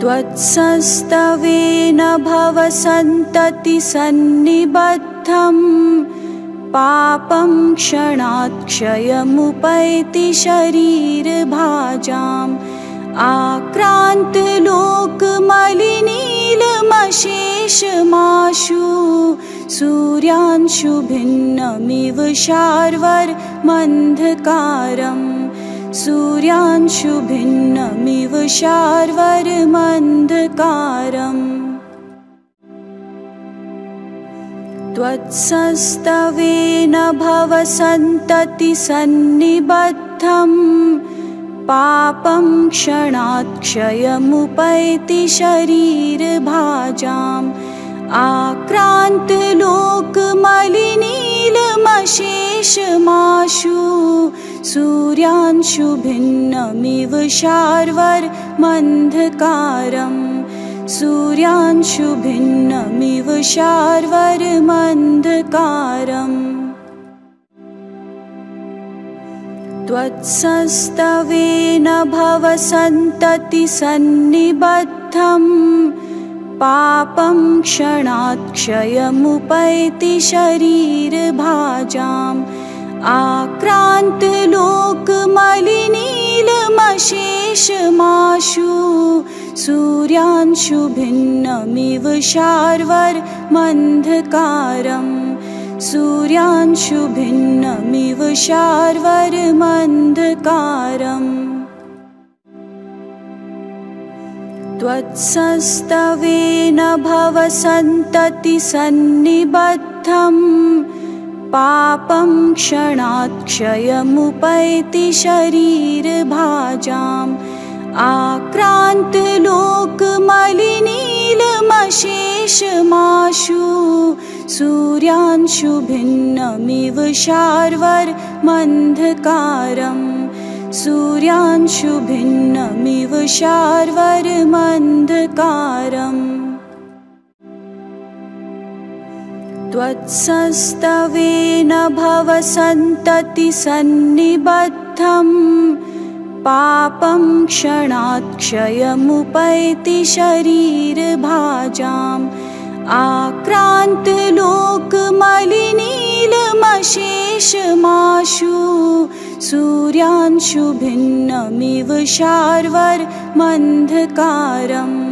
त्वत्संस्तवेन भवसन्तति सन्निबद्धं पापं क्षणात् क्षयमुपैति शरीरभाजाम् आक्रांत लोक मलिनीलमशेषमाशु सूर्यांशु भिन्नमिव शार्वर मंधकारम् सूर्यांशु भिन्नमिव शार्वर मंधकारम् त्वत्संस्तवेन भवसन्तति सन्निबद्धम् पापं क्षणात् क्षयमुपैति शरीरभाजाम् आक्रांत लोक मलिनीलमशेषमाशु सूर्यांशु भिन्नमिव शार्वर मंधकारम् सूर्यांशु भिन्नमिव शार्वर मंधकारम् त्वत्संस्तवेन भवसन्तति सन्निबद्धं पापं क्षणात् क्षयमुपैति शरीरभाजाम् आक्रांत लोक मलिनीलमशेषमाशु सूर्यांशु भिन्नमिव शार्वर मंधकारम् सूर्यांशु भिन्नमिव शार्वर मंधकारम् त्वत्संस्तवेन भवसन्तति सन्निबद्धं पापं क्षणात् क्षयमुपैति शरीरभाजाम् आक्रांत लोक मलिनीलमशेषमाशु सूर्यांशु भिन्नमिव शार्वर मंधकारम्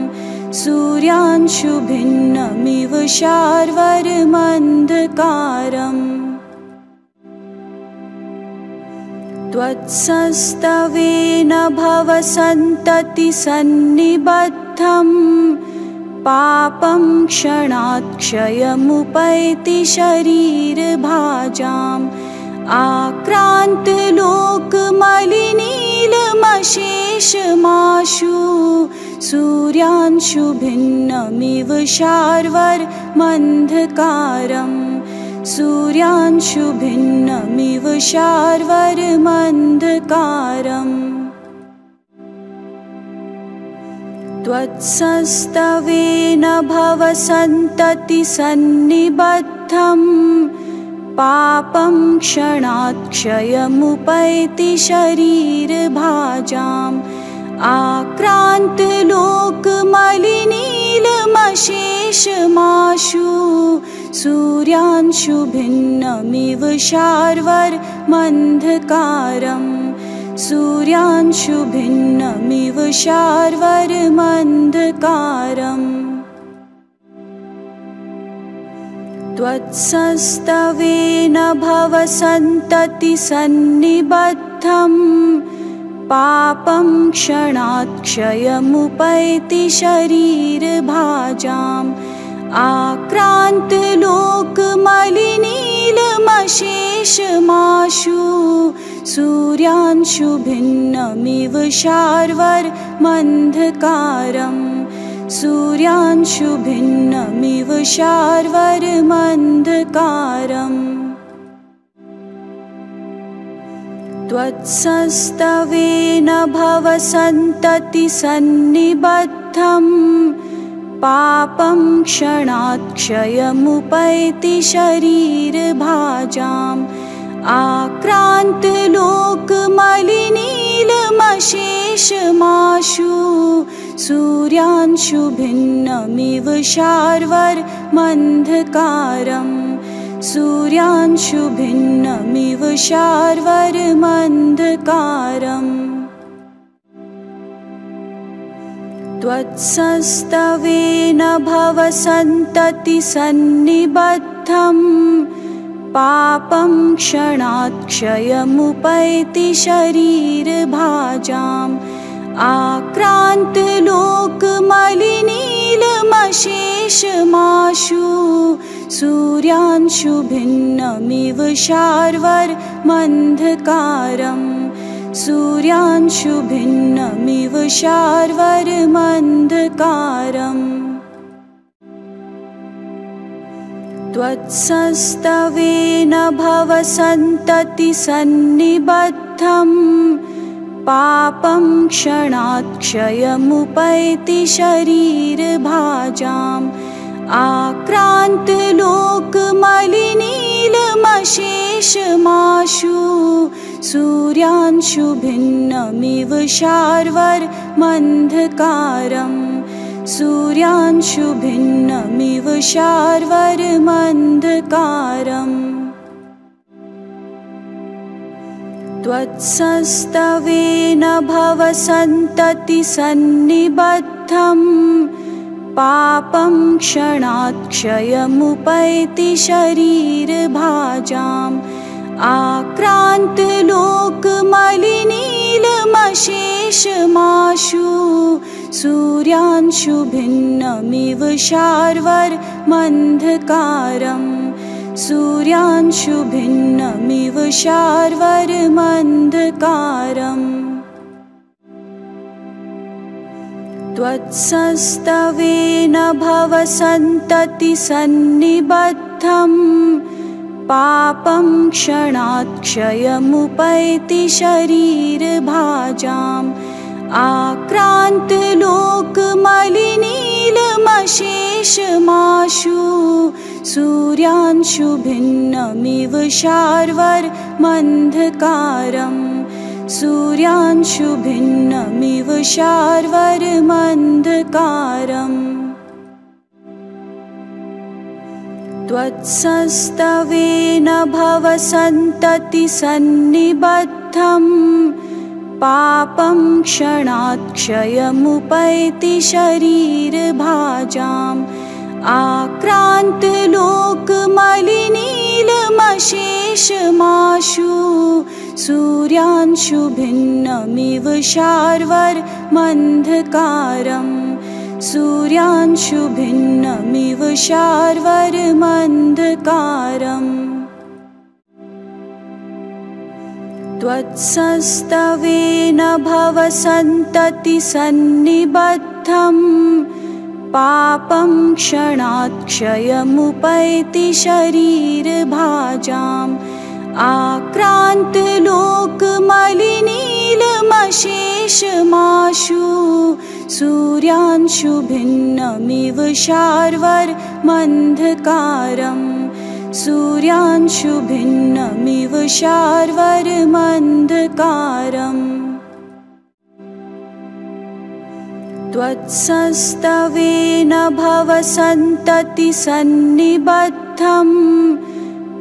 सूर्यांशु भिन्नमिव शार्वर मंधकारम् त्वत्संस्तवेन भवसन्तति सन्निबद्धं पापं क्षणात् क्षयमुपैति शरीरभाजाम् आक्रांत लोक मलिनीलमशेषमाशु सूर्यांशु भिन्नमिव शार्वर मंधकारम् सूर्यांशु भिन्नमिव शार्वर मंधकारम् त्वत्संस्तवेन भवसन्तति सन्निबद्धम् पापं क्षणात् क्षयमुपैति शरीरभाजाम् आक्रांत लोक मलिनीलमशेषमाशु सूर्यांशु भिन्नमिव शार्वर मंधकारम् सूर्यांशु भिन्नमिव शार्वर मंधकारम् त्वत्संस्तवेन भवसन्तति सन्निबद्धं पापं क्षणात् क्षयमुपैति शरीरभाजाम् आक्रांत लोक मलिनीलमशेषमाशु सूर्यांशु भिन्नमिव शार्वर मंधकारम् सूर्यांशु भिन्नमिव शार्वर मंधकारम् त्वत्संस्तवेन भवसन्तति सन्निबद्धं पापं क्षणात् क्षयमुपैति शरीरभाजाम् आक्रांत लोक मलिनीलमशेषमाशु सूर्यांशु भिन्नमिव शार्वर मंधकारम् सूर्यांशु भिन्नमिव शार्वर मंधकारम् त्वत्संस्तवेन भवसन्तति सन्निबद्धं पापं क्षणात् क्षयमुपैति शरीरभाजाम् आक्रांत लोक मलिनीलमशेषमाशु सूर्यांशुभिन्नमिव शार्वर्मन्धकारम् सूर्यांशुभिन्नमिव शार्वर्मन्धकारम् त्वत्संस्तवेन भवसन्ततिसन्निबद्धम् पापं क्षणात् क्षयमुपैति शरीरभाजाम् आक्रान्तलोकमलिनीलमशेषमाशु सूर्यांशुभिन्नमिव शार्वर्मन्धकारम् सूर्यांशुभिन्नमिव शार्वर्मन्धकारम् त्वत्संस्तवेन भवसन्ततिसन्निबद्धम् पापं क्षणात् क्षयमुपैति शरीरभाजाम् आक्रान्तलोकमलिनीलमशेषमाशु सूर्यांशुभिन्नमिव शार्वर्मन्धकारम् सूर्यांशुभिन्नमिव शार्वर्मन्धकारम् त्वत्संस्तवेन भवसन्ततिसन्निबद्धम् पापं क्षणात् क्षयमुपैति शरीरभाजाम् आक्रान्तलोकमलिनीलमशेषमाशु सूर्यांशुभिन्नमिव शार्वर्मन्धकारम् सूर्यांशुभिन्नमिव शार्वर्मन्धकारम् त्वत्संस्तवेन भवसन्ततिसन्निबद्धम् पापं क्षणात् क्षयमुपैति शरीरभाजाम् आक्रान्तलोकमलिनीलमशेषमाशु सूर्यांशुभिन्नमिव शार्वर्मन्धकारम् सूर्यांशुभिन्नमिव शार्वर्मन्धकारम् त्वत्संस्तवेन भवसन्ततिसन्निबद्धम् पापं क्षणात् क्षयमुपैति शरीरभाजाम् आक्रान्तलोकमलिनीलमशेषमाशु सूर्यांशुभिन्नमिव शार्वर्मन्धकारम् सूर्यांशुभिन्नमिव शार्वर्मन्धकारम् त्वत्संस्तवेन भवसन्ततिसन्निबद्धम्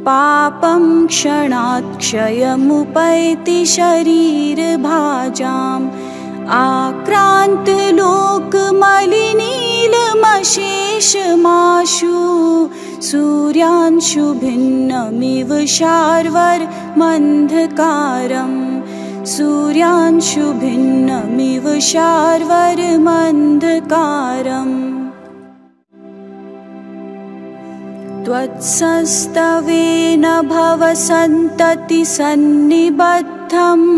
पापं क्षणात् क्षयमुपैति शरीरभाजाम् आक्रान्तलोकमलिनीलमशेषमाशु सूर्यांशुभिन्नमिव शार्वर्मन्धकारम् सूर्यांशुभिन्नमिव शार्वर्मन्धकारम् त्वत्संस्तवेन भवसन्ततिसन्निबद्धम्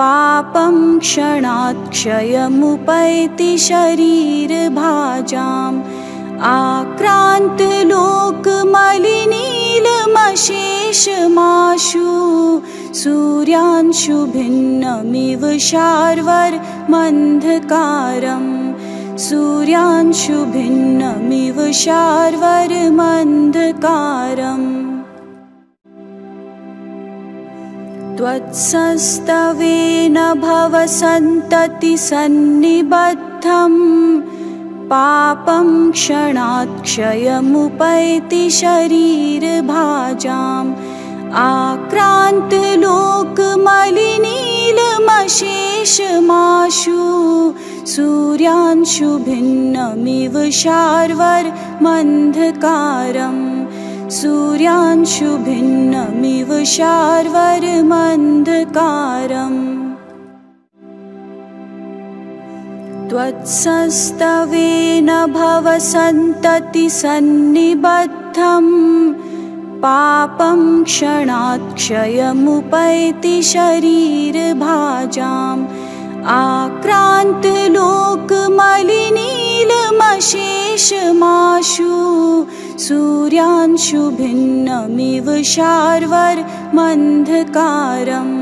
पापं क्षणात् क्षयमुपैति शरीरभाजाम् आक्रान्तलोकमलिनीलमशेषमाशु सूर्यांशुभिन्नमिव शार्वर्मन्धकारम् सूर्यांशुभिन्नमिव शार्वर्मन्धकारम् त्वत्संस्तवेन भवसन्ततिसन्निबद्धम् पापं क्षणात् क्षयमुपैति शरीरभाजाम् आक्रान्तलोकमलिनीलमशेषमाशु सूर्यांशुभिन्नमिव शार्वर्मन्धकारम् सूर्यांशुभिन्नमिव शार्वर्मन्धकारम् त्वत्संस्तवेन भवसन्ततिसन्निबद्धम् कथम पापं क्षणात् क्षयमुपैति शरीरभाजाम् आक्रांत लोक मलिनीलमशेषमाशु सूर्यांशु भिन्नमिव शार्वर मंधकारम् सूर्यांशु भिन्नमिव शार्वर मंधकारम् त्वत्संस्तवेन भवसंतति सन्निबद्धं पापं क्षणात् क्षयमुपैति शरीरभाजाम् आक्रांत लोक मलिनीलमशेषमाशु सूर्यांशु भिन्नमिव शार्वर मंधकारम्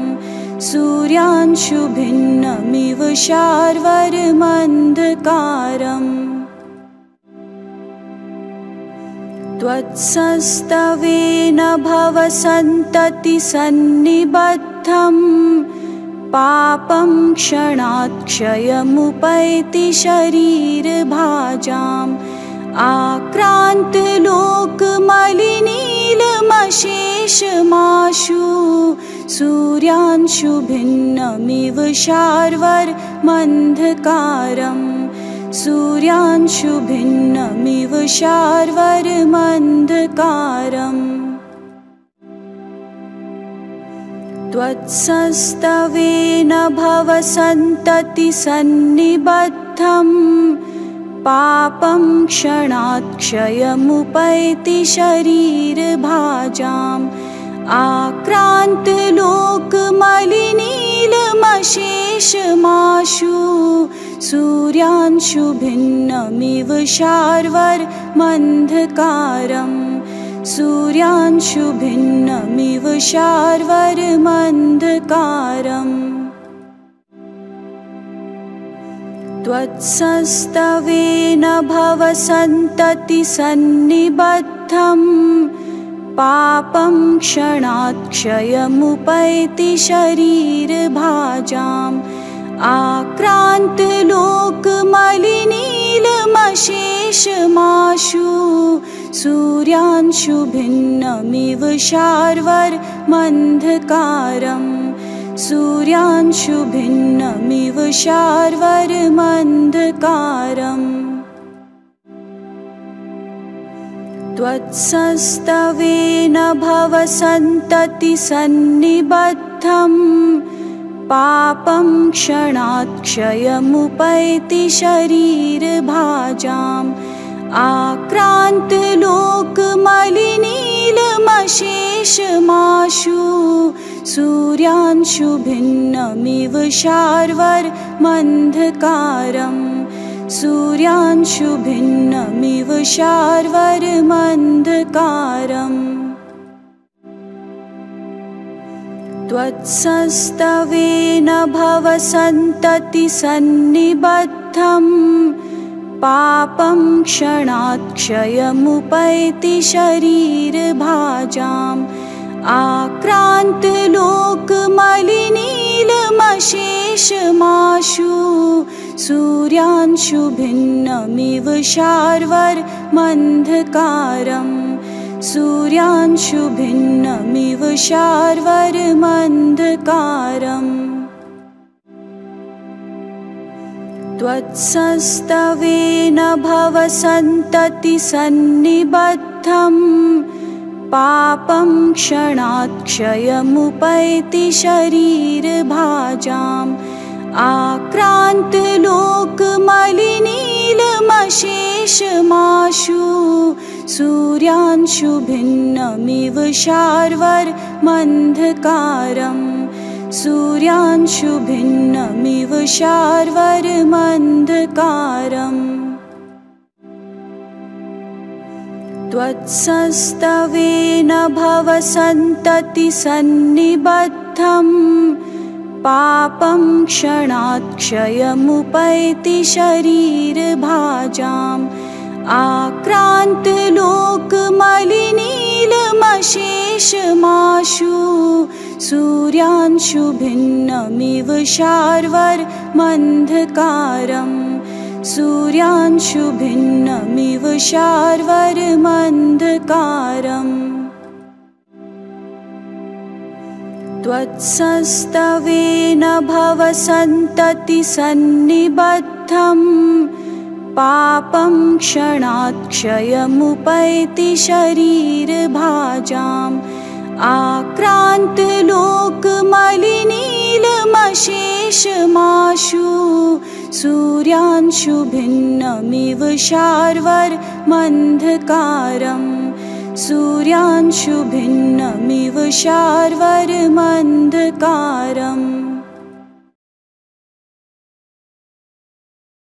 सूर्यांशु भिन्नमिव शार्वर मंधकारम् त्वत्संस्तवेन भवसंतति सन्निबद्धं पापं क्षणात् क्षयमुपैति शरीरभाजाम् आक्रांत लोक मलिनीलमशेषमाशु सूर्यांशु भिन्नमिव शार्वर मंधकारम् सूर्यांशु भिन्नमिव शार्वर मंधकारम् त्वत्संस्तवेन भवसंतति सन्निबद्धम् पापं क्षणात् क्षयमुपैति शरीरभाजाम् आक्रांत लोक मलिनीलमशेषमाशु सूर्यांशु भिन्नमिव शार्वर मंधकारम् सूर्यांशु भिन्नमिव शार्वर मंधकारम् त्वत्संस्तवेन भवसंतति सन्निबद्धम् पापं क्षणात् क्षयमुपैति शरीरभाजाम् आक्रांत लोक मलिनीलमशेषमाशु सूर्यांशु भिन्नमिव शार्वर मंधकारम् सूर्यांशु भिन्नमिव शार्वर मंधकारम् त्वत्संस्तवेन भवसंतति सन्निबद्धं पापं क्षणात् क्षयमुपैति शरीरभाजाम् आक्रांत लोक मलिनीलमशेषमाशु सूर्यांशु भिन्नमिव शार्वर मंधकारम् सूर्यांशु भिन्नमिव शार्वर मंधकारम् त्वत्संस्तवेन भवसंतति सन्निबद्धं पापं क्षणात् क्षयमुपैति शरीरभाजाम् आक्रांत लोक मलिनीलमशेषमाशु सूर्यांशु भिन्नमिव शार्वर मंधकारम् सूर्यांशु भिन्नमिव शार्वर मंधकारम् त्वत्संस्तवेन भवसंतति सन्निबद्धं पापं क्षणात् क्षयमुपैति शरीरभाजाम् आक्रांत लोक मलिनीलमशेषमाशु सूर्यांशु भिन्नमिव शार्वर मंधकारम् सूर्यांशु भिन्नमिव शार्वर मंधकारम् त्वत्संस्तवेन भवसंतति सन्निबद्धम् पापं क्षणात् क्षयमुपैति शरीरभाजाम् आक्रांत लोक मलिनीलमशेषमाशु सूर्यांशु भिन्नमिव शार्वर मंधकारम् सूर्यांशुभिन्नमिव शार्वर्मन्धकारम् त्वत्संस्तवेन भवसन्ततिसन्निबद्धम् पापं क्षणात् क्षयमुपैति शरीरभाजाम् आक्रान्तलोकमलिनीलमशेषमाशु सूर्यांशुभिन्नमिव शार्वर्मन्धकारम् सूर्यांशुभिन्नमिव शार्वर्मन्धकारम्।